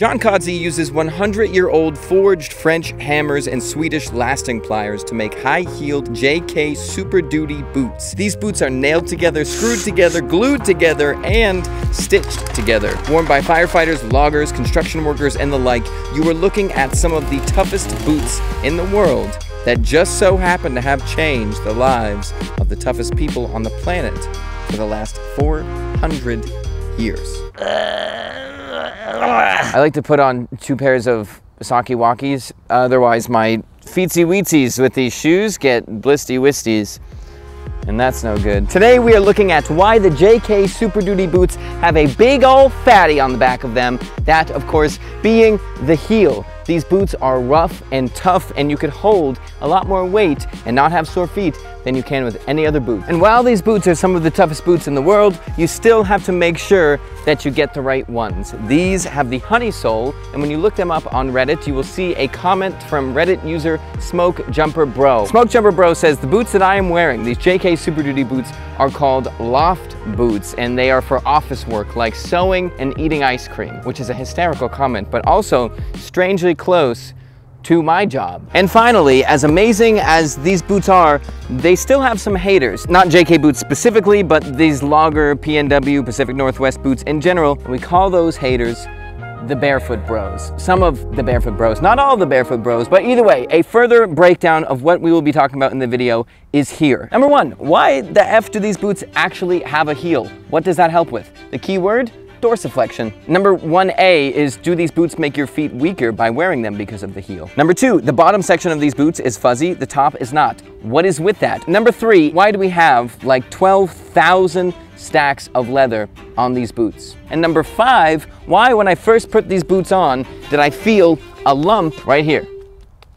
John Codsey uses 100-year-old forged French hammers and Swedish lasting pliers to make high-heeled JK Super Duty boots. These boots are nailed together, screwed together, glued together, and stitched together. Worn by firefighters, loggers, construction workers, and the like, you are looking at some of the toughest boots in the world that just so happen to have changed the lives of the toughest people on the planet for the last 400 years. I like to put on two pairs of socky walkies, otherwise my feetsy weetsies with these shoes get blisty wisties, and that's no good. Today we are looking at why the JK Super Duty boots have a big ol' fatty on the back of them, that of course being the heel. These boots are rough and tough, and you could hold a lot more weight and not have sore feet than you can with any other boot. And while these boots are some of the toughest boots in the world, you still have to make sure that you get the right ones. These have the honey sole, and when you look them up on Reddit, you will see a comment from Reddit user Smoke Jumper Bro. Smoke Jumper Bro says, "The boots that I am wearing, these JK Super Duty boots, are called loft boots, and they are for office work like sewing and eating ice cream," which is a hysterical comment, but also strangely close to my job. And finally, as amazing as these boots are, they still have some haters. Not JK boots specifically, but these logger, PNW, Pacific Northwest boots in general. And we call those haters the Barefoot Bros. Some of the Barefoot Bros, not all the Barefoot Bros, but either way, a further breakdown of what we will be talking about in the video is here. Number one, why the F do these boots actually have a heel? What does that help with? The key word? Dorsiflexion. Number 1A is, do these boots make your feet weaker by wearing them because of the heel? Number two, the bottom section of these boots is fuzzy, the top is not. What is with that? Number three, why do we have like 12,000 stacks of leather on these boots? And number five, why when I first put these boots on did I feel a lump right here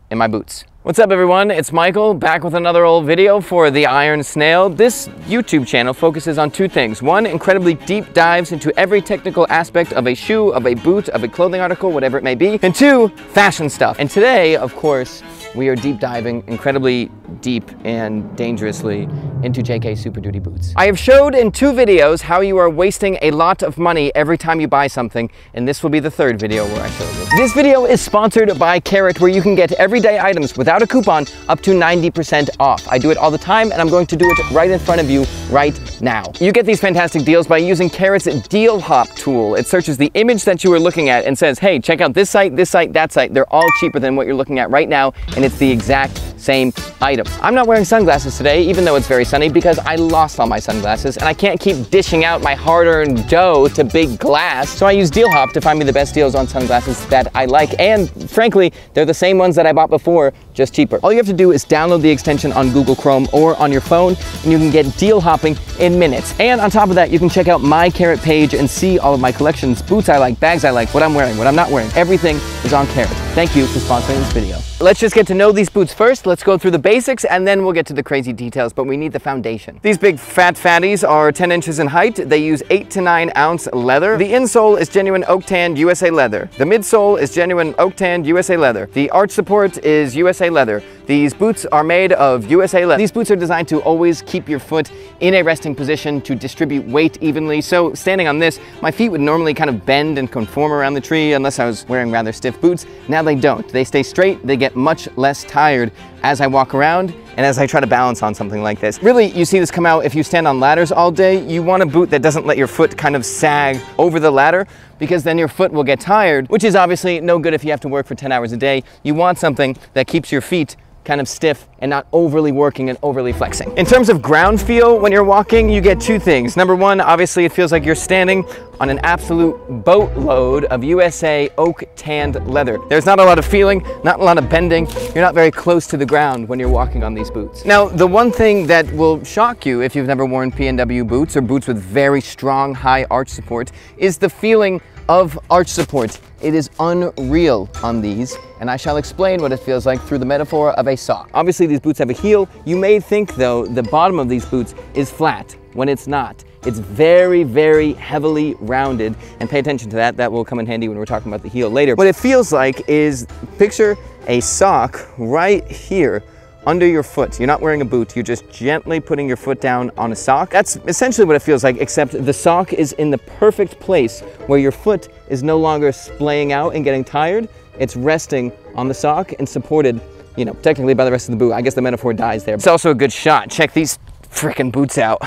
in my boots? What's up everyone, it's Michael, back with another old video for the Iron Snail. This YouTube channel focuses on two things. One, incredibly deep dives into every technical aspect of a shoe, of a boot, of a clothing article, whatever it may be. And two, fashion stuff. And today, of course, we are deep diving incredibly deep and dangerously into JK Super Duty boots. I have showed in two videos how you are wasting a lot of money every time you buy something, and this will be the third video where I show you. This video is sponsored by Carrot, where you can get everyday items without a coupon up to 90% off. I do it all the time, and I'm going to do it right in front of you right now. You get these fantastic deals by using Carrot's DealHop tool. It searches the image that you are looking at and says, hey, check out this site, that site. They're all cheaper than what you're looking at right now, and it's the exact same item. I'm not wearing sunglasses today, even though it's very sunny, because I lost all my sunglasses, and I can't keep dishing out my hard-earned dough to Big Glass, so I use DealHop to find me the best deals on sunglasses that I like, and frankly, they're the same ones that I bought before, just cheaper. All you have to do is download the extension on Google Chrome or on your phone, and you can get deal hopping in minutes. And on top of that, you can check out my Carrot page and see all of my collections, boots I like, bags I like, what I'm wearing, what I'm not wearing. Everything is on Carrot. Thank you for sponsoring this video. Let's just get to know these boots first. Let's go through the basics, and then we'll get to the crazy details, but we need the foundation. These big fat fatties are 10 inches in height. They use 8 to 9 ounce leather. The insole is genuine oak tanned USA leather. The midsole is genuine oak tanned USA leather. The arch support is USA leather. These boots are made of USA leather. These boots are designed to always keep your foot in a resting position to distribute weight evenly. So standing on this, my feet would normally kind of bend and conform around the tree unless I was wearing rather stiff boots. Now they don't. They stay straight. They get much less tired as I walk around and as I try to balance on something like this. Really, you see this come out if you stand on ladders all day. You want a boot that doesn't let your foot kind of sag over the ladder, because then your foot will get tired, which is obviously no good if you have to work for 10 hours a day. You want something that keeps your feet kind of stiff and not overly working and overly flexing. In terms of ground feel, when you're walking, you get two things. Number one, obviously it feels like you're standing on an absolute boatload of USA oak tanned leather. There's not a lot of feeling, not a lot of bending. You're not very close to the ground when you're walking on these boots. Now, the one thing that will shock you if you've never worn PNW boots or boots with very strong high arch support is the feeling of arch support. It is unreal on these, and I shall explain what it feels like through the metaphor of a sock. Obviously, these boots have a heel. You may think, though, the bottom of these boots is flat when it's not. It's very, very heavily rounded, and pay attention to that. That will come in handy when we're talking about the heel later. What it feels like is, picture a sock right here under your foot. You're not wearing a boot. You're just gently putting your foot down on a sock. That's essentially what it feels like, except the sock is in the perfect place where your foot is no longer splaying out and getting tired. It's resting on the sock and supported, you know, technically by the rest of the boot. I guess the metaphor dies there. It's also a good shot. Check these frickin' boots out.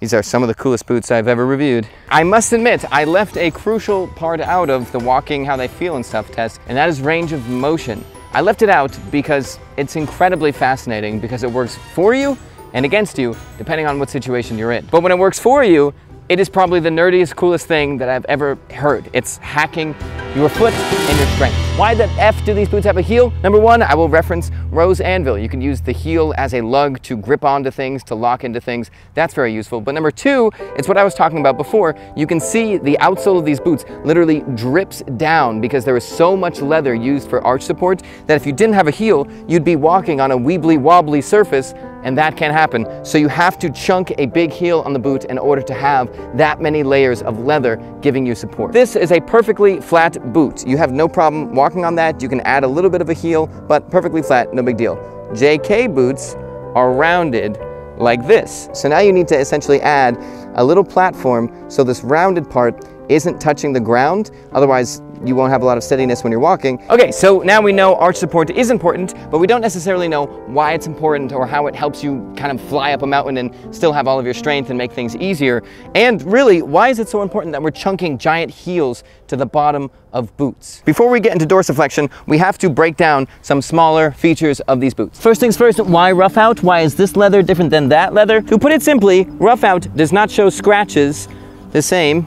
These are some of the coolest boots I've ever reviewed. I must admit, I left a crucial part out of the walking, how they feel and stuff test, and that is range of motion. I left it out because it's incredibly fascinating because it works for you and against you, depending on what situation you're in. But when it works for you, it is probably the nerdiest, coolest thing that I've ever heard. It's hacking your foot and your strength. Why the F do these boots have a heel? Number one, I will reference Rose Anvil. You can use the heel as a lug to grip onto things, to lock into things. That's very useful. But number two, it's what I was talking about before. You can see the outsole of these boots literally drips down because there is so much leather used for arch support that if you didn't have a heel, you'd be walking on a weebly wobbly surface, and that can't happen. So you have to chunk a big heel on the boot in order to have that many layers of leather giving you support. This is a perfectly flat boot. You have no problem walking on that. You can add a little bit of a heel, but perfectly flat, no big deal. JK boots are rounded like this. So now you need to essentially add a little platform so this rounded part isn't touching the ground, otherwise you won't have a lot of steadiness when you're walking. Okay, so now we know arch support is important, but we don't necessarily know why it's important or how it helps you kind of fly up a mountain and still have all of your strength and make things easier. And really, why is it so important that we're chunking giant heels to the bottom of boots? Before we get into dorsiflexion, we have to break down some smaller features of these boots. First things first, why rough out? Why is this leather different than that leather? To put it simply, rough out does not show scratches the same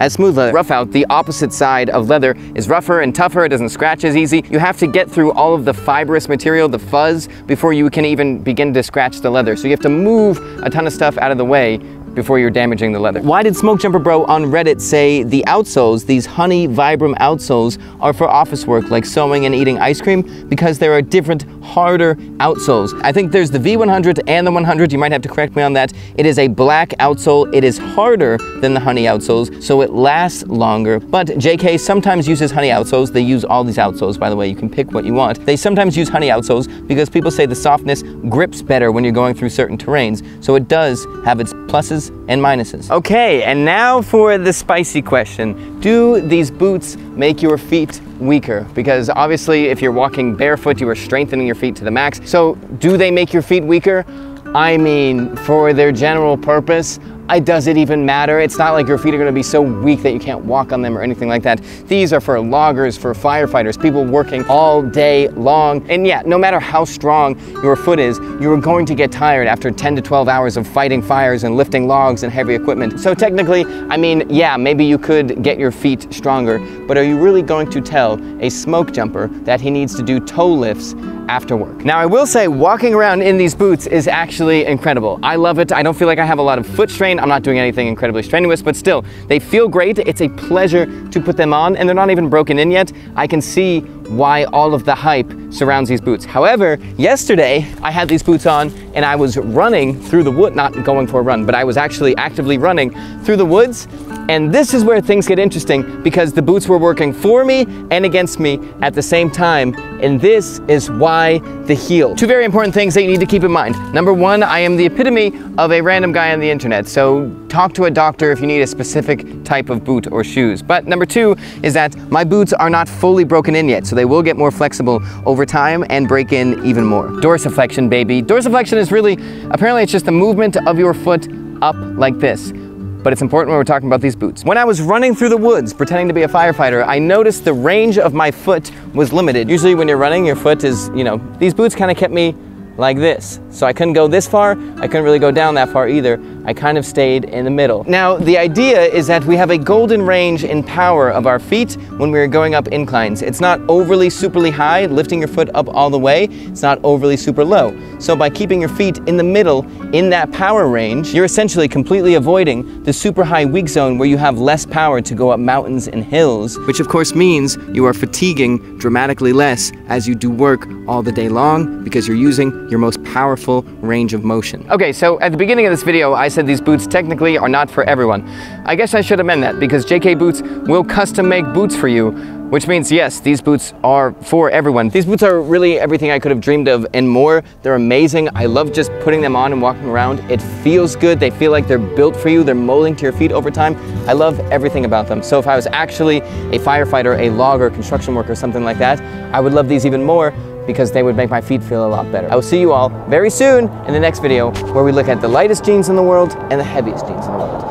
as smooth leather. Rough out, the opposite side of leather, is rougher and tougher. It doesn't scratch as easy. You have to get through all of the fibrous material, the fuzz, before you can even begin to scratch the leather. So you have to move a ton of stuff out of the way before you're damaging the leather. Why did Smoke Jumper Bro on Reddit say the outsoles, these honey Vibram outsoles, are for office work like sewing and eating ice cream? Because there are different, harder outsoles. I think there's the V100 and the 100, you might have to correct me on that. It is a black outsole, it is harder than the honey outsoles, so it lasts longer. But JK sometimes uses honey outsoles. They use all these outsoles, by the way, you can pick what you want. They sometimes use honey outsoles because people say the softness grips better when you're going through certain terrains, so it does have its pluses and minuses. Okay, and now for the spicy question. Do these boots make your feet weaker? Because obviously if you're walking barefoot, you are strengthening your feet to the max. So do they make your feet weaker? I mean, for their general purpose, does it even matter? It's not like your feet are gonna be so weak that you can't walk on them or anything like that. These are for loggers, for firefighters, people working all day long. And yeah, no matter how strong your foot is, you are going to get tired after 10 to 12 hours of fighting fires and lifting logs and heavy equipment. So technically, I mean, yeah, maybe you could get your feet stronger, but are you really going to tell a smoke jumper that he needs to do toe lifts after work? Now I will say, walking around in these boots is actually incredible. I love it. I don't feel like I have a lot of foot strain. I'm not doing anything incredibly strenuous, but still, they feel great. It's a pleasure to put them on, and they're not even broken in yet. I can see why all of the hype surrounds these boots. However, yesterday I had these boots on and I was running through the woods, not going for a run, but I was actually actively running through the woods. And this is where things get interesting because the boots were working for me and against me at the same time. And this is why the heel. Two very important things that you need to keep in mind. Number one, I am the epitome of a random guy on the internet. So talk to a doctor if you need a specific type of boot or shoes. But number two is that my boots are not fully broken in yet. So they will get more flexible over time and break in even more. Dorsiflexion, baby. Dorsiflexion is really, apparently it's just the movement of your foot up like this. But it's important when we're talking about these boots. When I was running through the woods, pretending to be a firefighter, I noticed the range of my foot was limited. Usually when you're running, your foot is, you know, these boots kind of kept me like this. So I couldn't go this far, I couldn't really go down that far either. I kind of stayed in the middle. Now, the idea is that we have a golden range in power of our feet when we're going up inclines. It's not overly superly high, lifting your foot up all the way. It's not overly super low. So by keeping your feet in the middle, in that power range, you're essentially completely avoiding the super high weak zone where you have less power to go up mountains and hills, which of course means you are fatiguing dramatically less as you do work all the day long because you're using your most powerful range of motion. Okay, so at the beginning of this video, I said these boots technically are not for everyone. I guess I should amend that because JK Boots will custom make boots for you. which means yes, these boots are for everyone. These boots are really everything I could have dreamed of and more. They're amazing. I love just putting them on and walking around. It feels good. They feel like they're built for you. They're molding to your feet over time. I love everything about them. So if I was actually a firefighter, a logger, construction worker, something like that, I would love these even more because they would make my feet feel a lot better. I will see you all very soon in the next video where we look at the lightest jeans in the world and the heaviest jeans in the world.